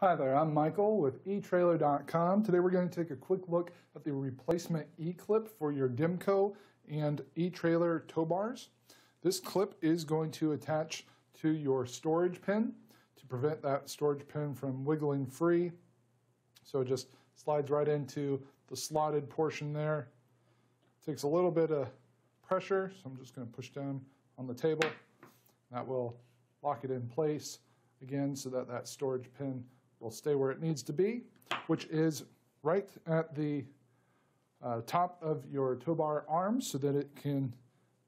Hi there, I'm Michael with eTrailer.com. Today we're going to take a quick look at the replacement eClip for your Demco and eTrailer tow bars. This clip is going to attach to your storage pin to prevent that storage pin from wiggling free. So it just slides right into the slotted portion there. Takes a little bit of pressure, so I'm just going to push down on the table. That will lock it in place again so that that storage pin will stay where it needs to be, which is right at the top of your tow bar arm so that it can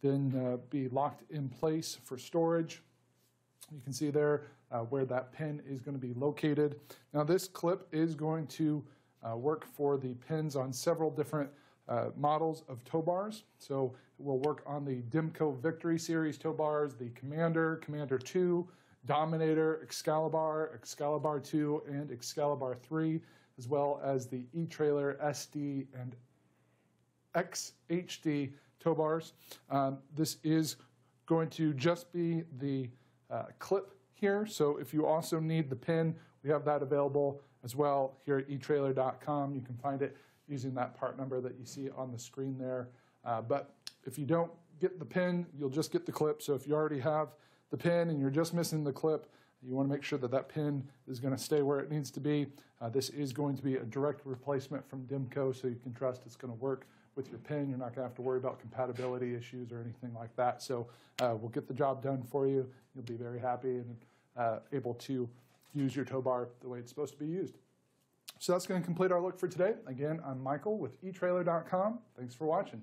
then be locked in place for storage. You can see there where that pin is going to be located. Now this clip is going to work for the pins on several different models of tow bars. So it will work on the Demco Victory Series tow bars, the Commander, Commander II, Dominator, Excalibur, Excalibur II, and Excalibur III, as well as the eTrailer, SD, and XHD tow bars. This is going to just be the clip here, so if you also need the pin, we have that available as well here at eTrailer.com. You can find it using that part number that you see on the screen there. But if you don't get the pin, you'll just get the clip. So if you already have the pin and you're just missing the clip, you want to make sure that that pin is going to stay where it needs to be. This is going to be a direct replacement from Demco, so you can trust it's going to work with your pin. You're not going to have to worry about compatibility issues or anything like that. So we'll get the job done for you. You'll be very happy and able to use your tow bar the way it's supposed to be used. So that's going to complete our look for today. Again, I'm Michael with eTrailer.com. Thanks for watching.